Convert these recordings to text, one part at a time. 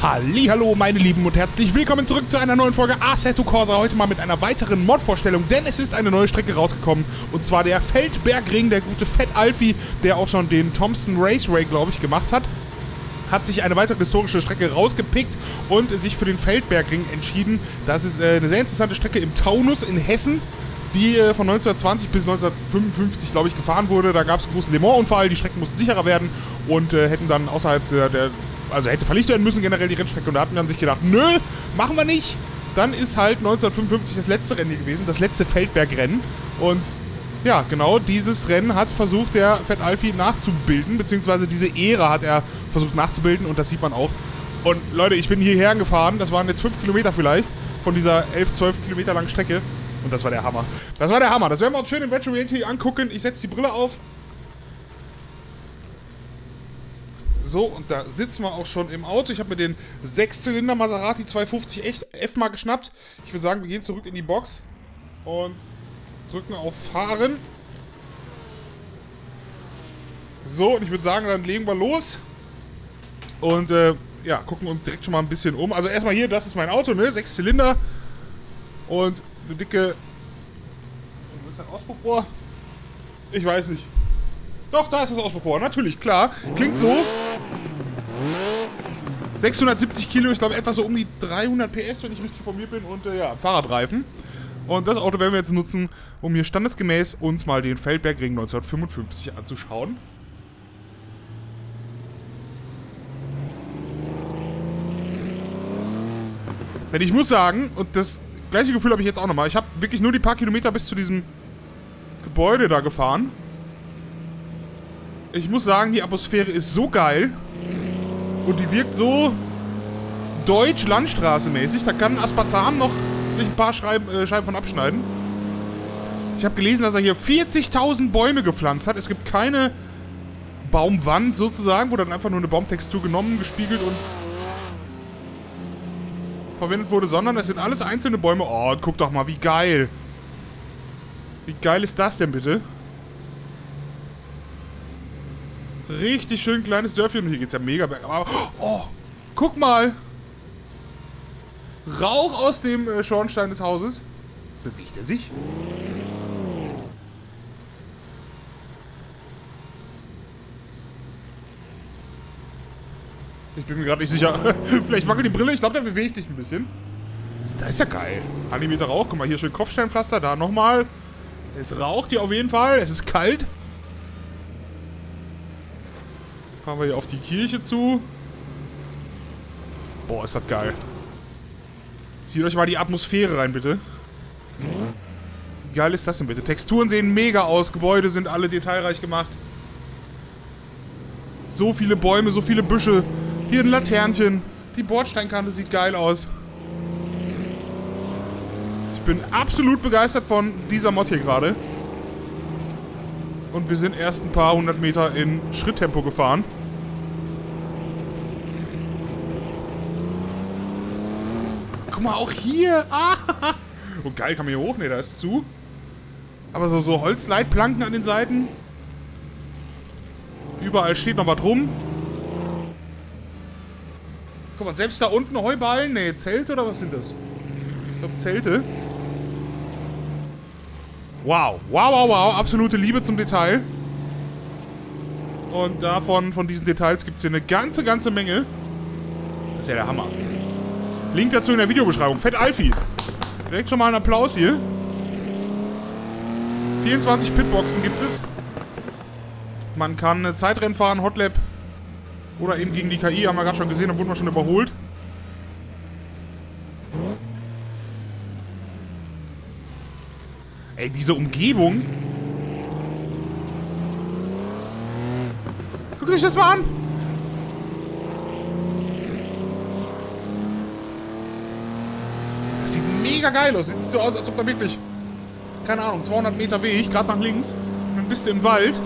Hallihallo meine Lieben und herzlich willkommen zurück zu einer neuen Folge Assetto Corsa. Heute mal mit einer weiteren Mod-Vorstellung, denn es ist eine neue Strecke rausgekommen. Und zwar der Feldbergring, der gute Fat-Alfie, der auch schon den Thompson Raceway, glaube ich, gemacht hat. Hat sich eine weitere historische Strecke rausgepickt und sich für den Feldbergring entschieden. Das ist eine sehr interessante Strecke im Taunus in Hessen, die von 1920 bis 1955, glaube ich, gefahren wurde. Da gab es einen großen Le Mans-Unfall, die Strecken mussten sicherer werden und hätten dann außerhalb also hätte verlegt werden müssen generell die Rennstrecke. Und da hatten wir dann sich gedacht, nö, machen wir nicht. Dann ist halt 1955 das letzte Rennen gewesen, das letzte Feldbergrennen. Und ja, genau dieses Rennen hat versucht der Fat-Alfie nachzubilden, beziehungsweise diese Ära hat er versucht nachzubilden und das sieht man auch. Und Leute, ich bin hierher gefahren, das waren jetzt 5 Kilometer vielleicht von dieser 11, 12 Kilometer langen Strecke. Und das war der Hammer. Das war der Hammer. Das werden wir uns schön im Virtual Reality angucken. Ich setze die Brille auf. So, und da sitzen wir auch schon im Auto. Ich habe mir den 6-Zylinder Maserati 250F mal geschnappt. Ich würde sagen, wir gehen zurück in die Box und drücken auf Fahren. So, und ich würde sagen, dann legen wir los. Und ja, gucken uns direkt schon mal ein bisschen um. Also erstmal hier, das ist mein Auto, ne? 6 Zylinder. Und eine dicke... Wo ist das Auspuffrohr? Ich weiß nicht. Doch, da ist das Auspuffrohr. Natürlich, klar. Klingt so. 670 Kilo, ich glaube etwa so um die 300 PS, wenn ich richtig informiert bin. Und ja, Fahrradreifen. Und das Auto werden wir jetzt nutzen, um hier standesgemäß uns mal den Feldbergring 1955 anzuschauen. Denn ich muss sagen, und das gleiche Gefühl habe ich jetzt auch nochmal, ich habe wirklich nur die paar Kilometer bis zu diesem Gebäude da gefahren. Ich muss sagen, die Atmosphäre ist so geil und die wirkt so deutsch-landstraßenmäßig. Da kann Aspartan noch sich ein paar Scheiben von abschneiden. Ich habe gelesen, dass er hier 40.000 Bäume gepflanzt hat. Es gibt keine Baumwand sozusagen, wo dann einfach nur eine Baumtextur genommen, gespiegelt und verwendet wurde, sondern es sind alles einzelne Bäume. Oh, guck doch mal, wie geil. Wie geil ist das denn bitte? Richtig schön kleines Dörfchen. Und hier geht's ja mega bergab. Oh, guck mal. Rauch aus dem Schornstein des Hauses. Bewegt er sich? Ich bin mir gerade nicht sicher. Vielleicht wackelt die Brille. Ich glaube, der bewegt sich ein bisschen. Das ist ja geil. Animierter Rauch. Guck mal, hier schön Kopfsteinpflaster. Da nochmal. Es raucht hier auf jeden Fall. Es ist kalt. Fahren wir hier auf die Kirche zu. Boah, ist das geil. Zieht euch mal die Atmosphäre rein, bitte. Wie geil ist das denn bitte? Texturen sehen mega aus. Gebäude sind alle detailreich gemacht. So viele Bäume, so viele Büsche. Hier ein Laternchen. Die Bordsteinkante sieht geil aus. Ich bin absolut begeistert von dieser Mod hier gerade. Und wir sind erst ein paar 100 Meter in Schritttempo gefahren. Guck mal, auch hier. Ah. Oh, geil, kann man hier hoch? Ne, da ist zu. Aber so Holzleitplanken an den Seiten. Überall steht noch was rum. Guck mal, selbst da unten Heuballen. Ne, Zelte oder was sind das? Ich glaube, Zelte. Wow, wow, wow, wow. Absolute Liebe zum Detail. Und davon, von diesen Details gibt es hier eine ganze Menge. Das ist ja der Hammer. Link dazu in der Videobeschreibung. Fat-Alfie. Direkt schon mal einen Applaus hier. 24 Pitboxen gibt es. Man kann Zeitrennen fahren, Hotlap oder eben gegen die KI, haben wir gerade schon gesehen, da wurden wir schon überholt. Ey, diese Umgebung. Guckt euch das mal an. Das sieht mega geil aus. Sieht so aus, als ob da wirklich, keine Ahnung, 200 Meter Weg, gerade nach links. Und dann bist du im Wald.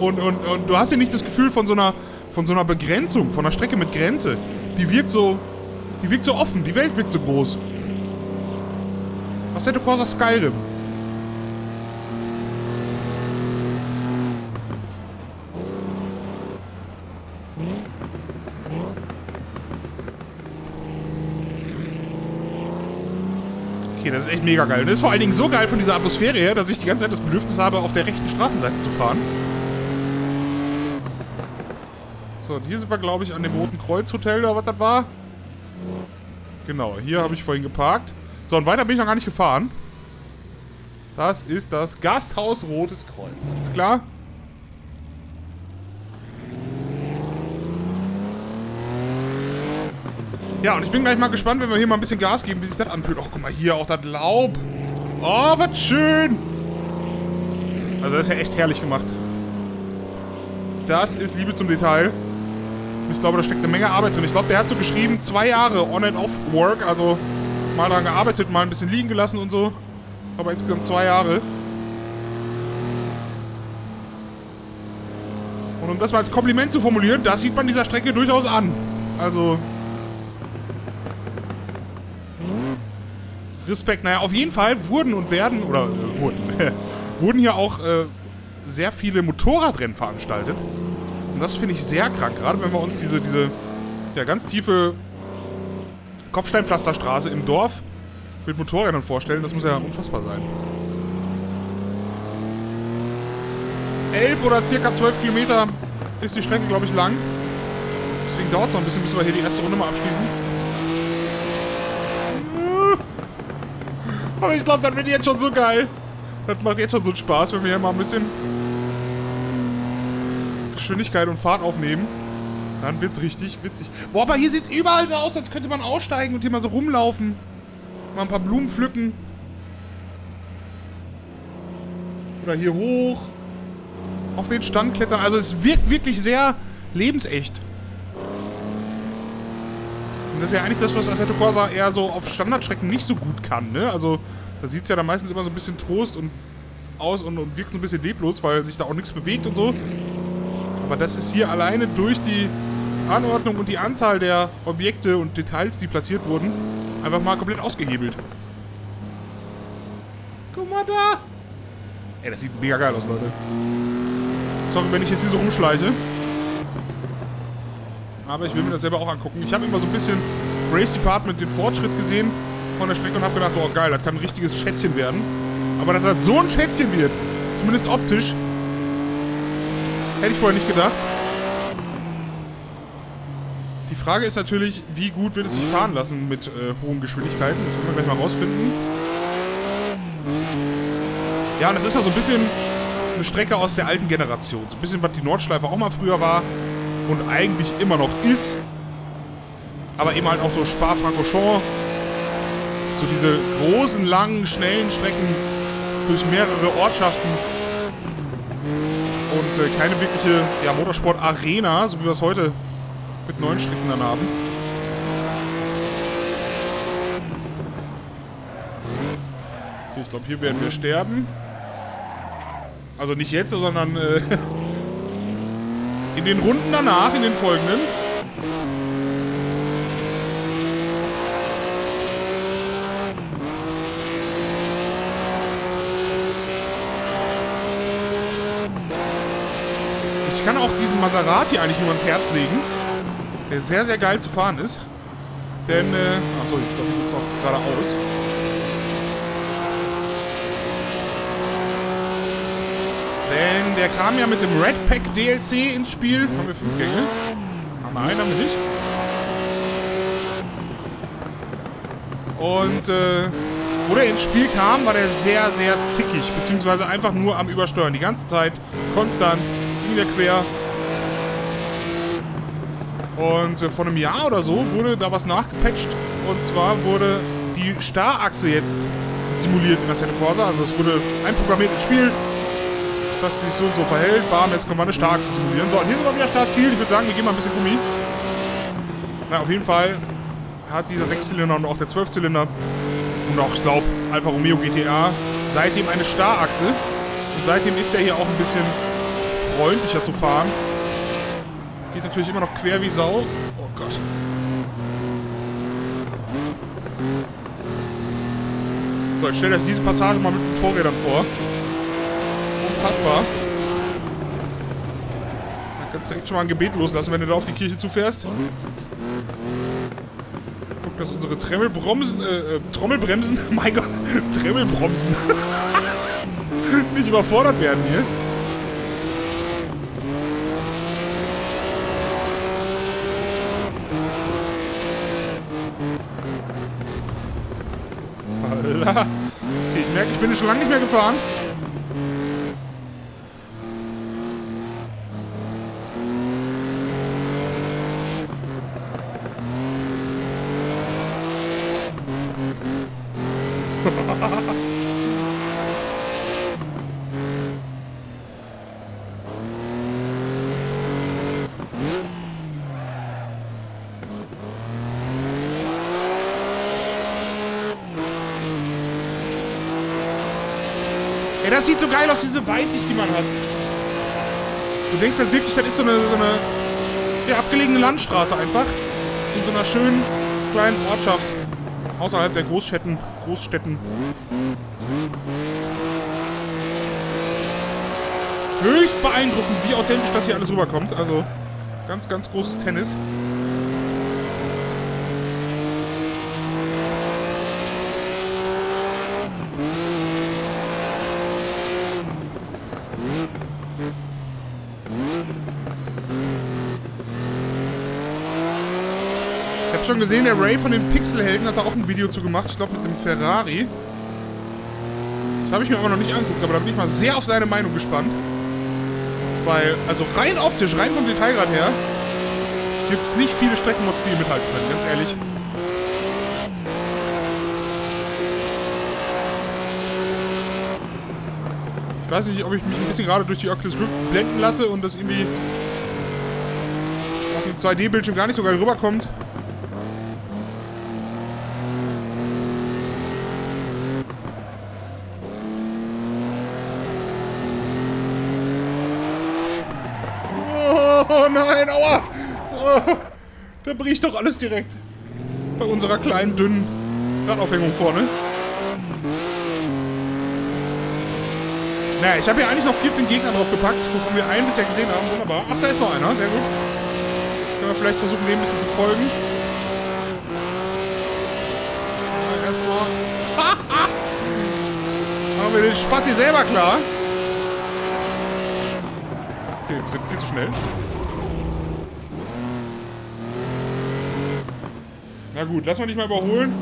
Und du hast ja nicht das Gefühl von so einer Begrenzung, von einer Strecke mit Grenze. Die wirkt so offen, die Welt wirkt so groß. Assetto Corsa Skyrim. das ist echt mega geil. Und das ist vor allen Dingen so geil von dieser Atmosphäre her, dass ich die ganze Zeit das Bedürfnis habe, auf der rechten Straßenseite zu fahren. So, und hier sind wir, glaube ich, an dem Roten Kreuz Hotel oder was das war. Genau, hier habe ich vorhin geparkt. So, und weiter bin ich noch gar nicht gefahren. Das ist das Gasthaus Rotes Kreuz. Alles klar? Ja, und ich bin gleich mal gespannt, wenn wir hier mal ein bisschen Gas geben, wie sich das anfühlt. Och, guck mal hier, auch das Laub. Oh, was schön. Also das ist ja echt herrlich gemacht. Das ist Liebe zum Detail. Ich glaube, da steckt eine Menge Arbeit drin. Ich glaube, der hat so geschrieben, 2 Jahre On-and-Off-Work. Also mal daran gearbeitet, mal ein bisschen liegen gelassen und so. Aber insgesamt 2 Jahre. Und um das mal als Kompliment zu formulieren, das sieht man dieser Strecke durchaus an. Also... Respekt. Naja, auf jeden Fall wurden und werden, oder wurden hier auch sehr viele Motorradrennen veranstaltet. Und das finde ich sehr krank, gerade wenn wir uns diese ja, ganz tiefe Kopfsteinpflasterstraße im Dorf mit Motorrädern vorstellen. Das muss ja unfassbar sein. 11 oder circa 12 Kilometer ist die Strecke, glaube ich, lang. Deswegen dauert es noch ein bisschen, bis wir hier die erste Runde mal abschließen. Aber ich glaube, das wird jetzt schon so geil. Das macht jetzt schon so einen Spaß, wenn wir hier mal ein bisschen Geschwindigkeit und Fahrt aufnehmen. Dann wird's richtig witzig. Boah, aber hier sieht's überall so aus, als könnte man aussteigen und hier mal so rumlaufen. Mal ein paar Blumen pflücken. Oder hier hoch. Auf den Stand klettern. Also es wirkt wirklich sehr lebensecht. Das ist ja eigentlich das, was Assetto Corsa eher so auf Standardstrecken nicht so gut kann, ne? Also, da sieht es ja dann meistens immer so ein bisschen Trost und aus und wirkt so ein bisschen leblos, weil sich da auch nichts bewegt und so. Aber das ist hier alleine durch die Anordnung und die Anzahl der Objekte und Details, die platziert wurden, einfach mal komplett ausgehebelt. Guck mal da! Ey, das sieht mega geil aus, Leute. Sorry, wenn ich jetzt hier so rumschleiche. Aber ich will mir das selber auch angucken. Ich habe immer so ein bisschen RaceDepartment den Fortschritt gesehen von der Strecke und habe gedacht, oh geil, das kann ein richtiges Schätzchen werden. Aber dass das so ein Schätzchen wird, zumindest optisch, hätte ich vorher nicht gedacht. Die Frage ist natürlich, wie gut wird es sich fahren lassen mit hohen Geschwindigkeiten. Das werden wir gleich mal rausfinden. Ja, und das ist ja so ein bisschen eine Strecke aus der alten Generation. So ein bisschen, was die Nordschleife auch mal früher war. Und eigentlich immer noch ist. Aber eben halt auch so Spa-Francorchamps. So diese großen, langen, schnellen Strecken durch mehrere Ortschaften. Und keine wirkliche ja, Motorsport-Arena, so wie wir es heute mit neuen Strecken dann haben. Okay, ich glaube, hier werden wir sterben. Also nicht jetzt, sondern... in den Runden danach, in den folgenden. Ich kann auch diesen Maserati eigentlich nur ans Herz legen, der sehr, sehr geil zu fahren ist. Denn, achso, ich glaube, ich gehe jetzt auch geradeaus. Denn der kam ja mit dem Red-Pack-DLC ins Spiel. Haben wir 5 Gänge? Nein, haben wir nicht. Und wo der ins Spiel kam, war der sehr, sehr zickig. Beziehungsweise einfach nur am Übersteuern. Die ganze Zeit, konstant, ging der quer. Und vor einem Jahr oder so wurde da was nachgepatcht. Und zwar wurde die Starrachse jetzt simuliert in Assetto Corsa. Also es wurde einprogrammiert ins Spiel, dass sie sich so und so verhält. Bam, jetzt können wir eine Starkse simulieren. So, und hier sind wir wieder Startziel. Ich würde sagen, wir gehen mal ein bisschen Gummi. Na, auf jeden Fall hat dieser 6-Zylinder und auch der 12-Zylinder und auch, ich glaube, Alfa Romeo GTA seitdem eine Starachse. Und seitdem ist der hier auch ein bisschen freundlicher zu fahren. Geht natürlich immer noch quer wie Sau. Oh Gott. So, ich stelle euch diese Passage mal mit den Motorrädern vor. Unfassbar. Da kannst du direkt schon mal ein Gebet loslassen, wenn du da auf die Kirche zufährst. Guck, dass unsere Trommelbremsen, mein Gott, Trommelbremsen nicht überfordert werden hier. Okay, ich merke, ich bin schon lange nicht mehr gefahren. Das sieht so geil aus, diese Weitsicht, die man hat. Du denkst halt wirklich, das ist so eine abgelegene Landstraße einfach. In so einer schönen kleinen Ortschaft. Außerhalb der Großstädten. Höchst beeindruckend, wie authentisch das hier alles rüberkommt. Also, ganz, ganz großes Tennis. Schon gesehen, der Ray von den Pixelhelden hat da auch ein Video zu gemacht, ich glaube mit dem Ferrari. Das habe ich mir aber noch nicht angeguckt, aber da bin ich mal sehr auf seine Meinung gespannt. Weil, also rein optisch, rein vom Detailgrad her, gibt es nicht viele Streckenmods, die mithalten können, ganz ehrlich. Ich weiß nicht, ob ich mich ein bisschen gerade durch die Oculus Rift blenden lasse und das irgendwie auf dem 2D-Bildschirm gar nicht so geil rüberkommt. Nein, aua! Oh, da bricht doch alles direkt. Bei unserer kleinen, dünnen Radaufhängung vorne. Naja, ich habe hier eigentlich noch 14 Gegner draufgepackt, wovon wir einen bisher gesehen haben. Wunderbar. Ach, da ist noch einer. Sehr gut. Können wir vielleicht versuchen, dem ein bisschen zu folgen. Erstmal. Machen wir den Spaß hier selber klar. Okay, wir sind viel zu schnell. Na gut, lassen wir dich mal überholen.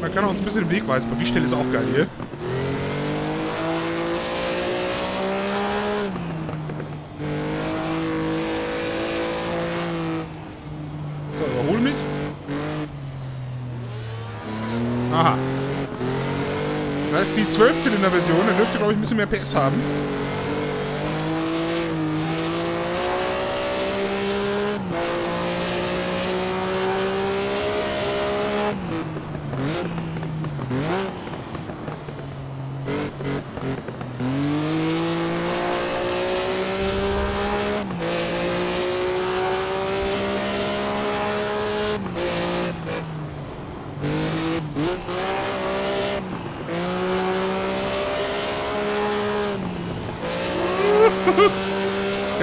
Dann kann er uns ein bisschen den Weg weisen. Aber die Stelle ist auch geil hier. So, überhol mich. Aha. Das ist die 12-Zylinder-Version. Da dürfte, glaube ich, ein bisschen mehr PS haben.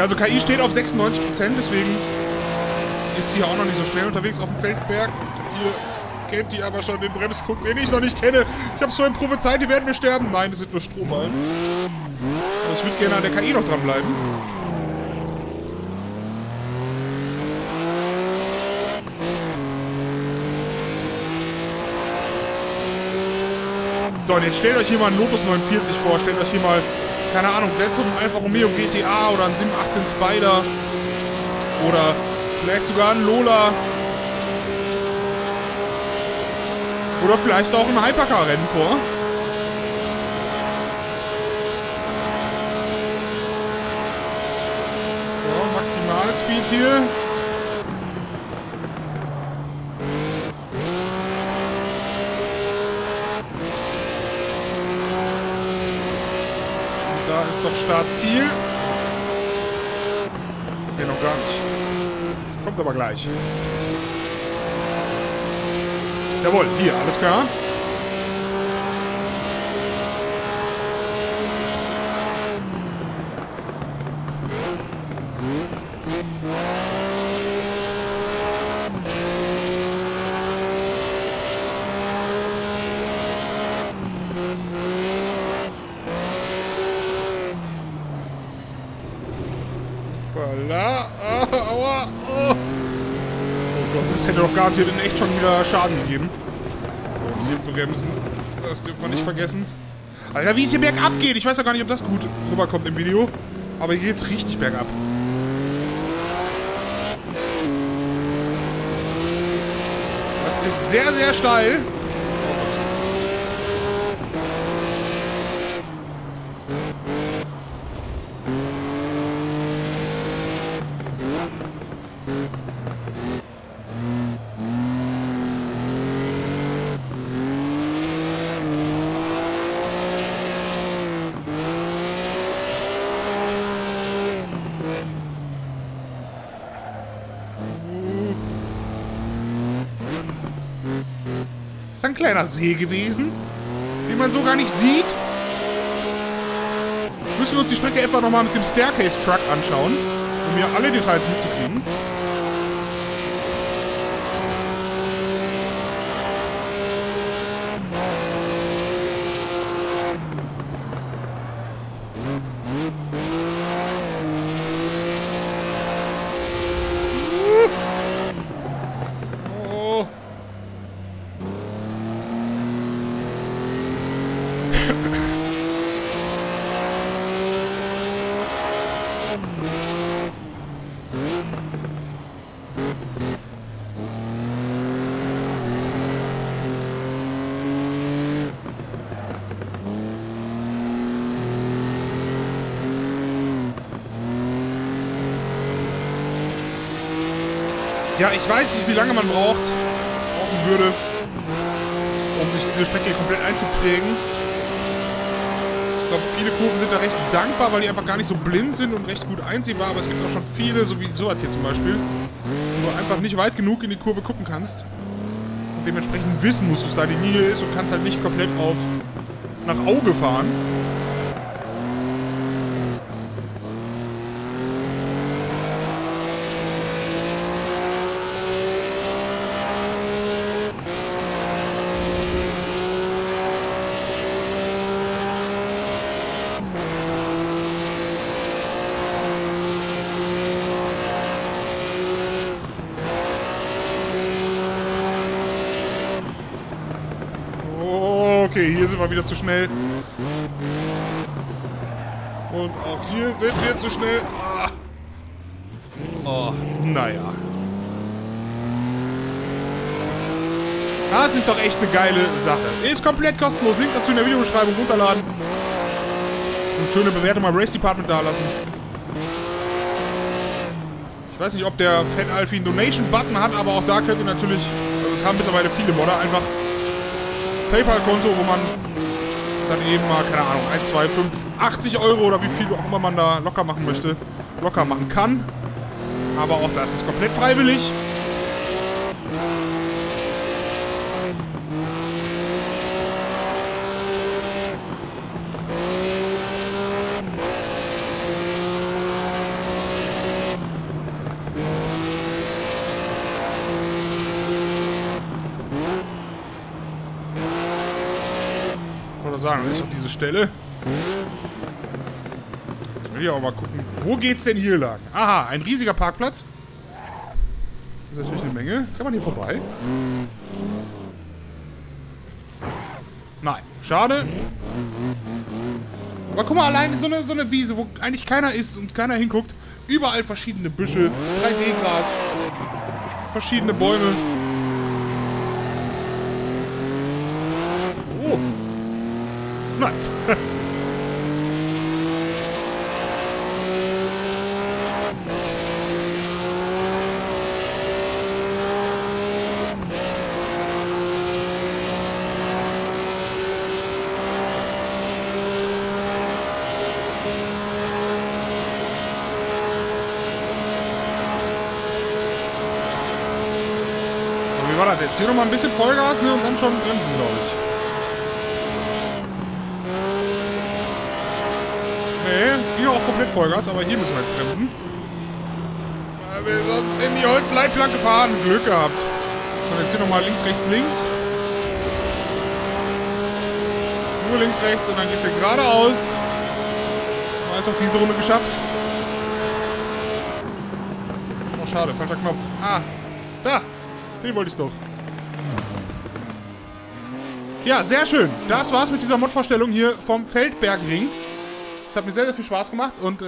Also KI steht auf 96%, deswegen ist sie auch noch nicht so schnell unterwegs auf dem Feldberg. Und ihr kennt die aber schon, den Bremspunkt, den ich noch nicht kenne. Ich hab's vorhin prophezeit, die werden wir sterben. Nein, das sind nur Strohballen. Aber ich würde gerne an der KI noch dranbleiben. So, und jetzt stellt euch hier mal einen Lotus 49 vor, stellt euch hier mal... Keine Ahnung, selbst so ein Alfa Romeo GTA oder ein 718 Spider oder vielleicht sogar ein Lola oder vielleicht auch ein Hypercar-Rennen vor. So, Maximalspeed hier. Doch Startziel. Nee, noch gar nicht. Kommt aber gleich. Jawohl, hier, alles klar. Hoppala. Aua. Oh. Oh Gott, das hätte doch garantiert echt schon wieder Schaden gegeben. Und hier bremsen. Das dürfen wir nicht vergessen. Alter, wie es hier bergab geht. Ich weiß ja gar nicht, ob das gut rüberkommt im Video. Aber hier geht's richtig bergab. Das ist sehr, sehr steil. Das ist ein kleiner See gewesen, den man so gar nicht sieht. Müssen wir uns die Strecke etwa nochmal mit dem Staircase-Truck anschauen, um hier alle Details mitzukriegen. Ja, ich weiß nicht, wie lange man brauchen würde, um sich diese Strecke hier komplett einzuprägen. Ich glaube, viele Kurven sind da recht dankbar, weil die einfach gar nicht so blind sind und recht gut einsehbar. Aber es gibt auch schon viele, so wie sowas hier zum Beispiel, wo du einfach nicht weit genug in die Kurve gucken kannst. Und dementsprechend wissen musst, dass da die Linie ist und kannst halt nicht komplett auf nach Auge fahren. Okay, hier sind wir wieder zu schnell. Und auch hier sind wir zu schnell. Ah. Oh, naja. Das ist doch echt eine geile Sache. Ist komplett kostenlos. Link dazu in der Videobeschreibung runterladen. Und schöne Bewertung beim RaceDepartment da lassen. Ich weiß nicht, ob der Fat-Alfie einen Donation-Button hat, aber auch da könnt ihr natürlich... Also es haben mittlerweile viele Modder einfach... PayPal-Konto, wo man dann eben mal, keine Ahnung, 1, 2, 5, 80 Euro oder wie viel auch immer man da locker machen möchte, locker machen kann. Aber auch das ist komplett freiwillig. Sagen, das ist doch diese Stelle. Jetzt will ich auch mal gucken, wo geht's denn hier lang? Aha, ein riesiger Parkplatz. Das ist natürlich eine Menge. Kann man hier vorbei? Nein, schade. Aber guck mal, allein so eine Wiese, wo eigentlich keiner ist und keiner hinguckt. Überall verschiedene Büsche, 3D-Gras, verschiedene Bäume. Nice. Wie war das jetzt? Hier nochmal ein bisschen Vollgas, ne? Und dann schon bremsen, glaube ich. Hier auch komplett Vollgas, aber hier müssen wir jetzt bremsen. Weil wir sonst in die Holzleitplanke fahren. Glück gehabt. So, jetzt hier nochmal links, rechts, links. Nur links, rechts und dann geht's hier geradeaus. Da ist auch diese Runde geschafft. schade. Falscher Knopf. Ah, da. Den wollte ich doch. Ja, sehr schön. Das war's mit dieser Mod-Vorstellung hier vom Feldbergring. Es hat mir sehr, sehr viel Spaß gemacht und,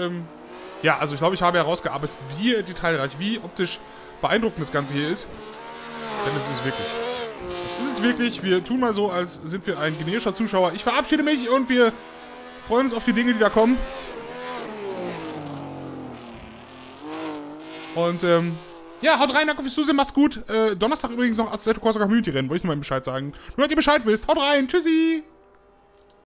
ja, also ich glaube, ich habe herausgearbeitet, wie detailreich, wie optisch beeindruckend das Ganze hier ist. Denn es ist wirklich. Es ist wirklich. Wir tun mal so, als sind wir ein generischer Zuschauer. Ich verabschiede mich und wir freuen uns auf die Dinge, die da kommen. Und, ja, haut rein, danke fürs Zusehen, macht's gut. Donnerstag übrigens noch Assetto Corsa Community Rennen, wollte ich nur mal Bescheid sagen. Nur, dass ihr Bescheid wisst. Haut rein, tschüssi!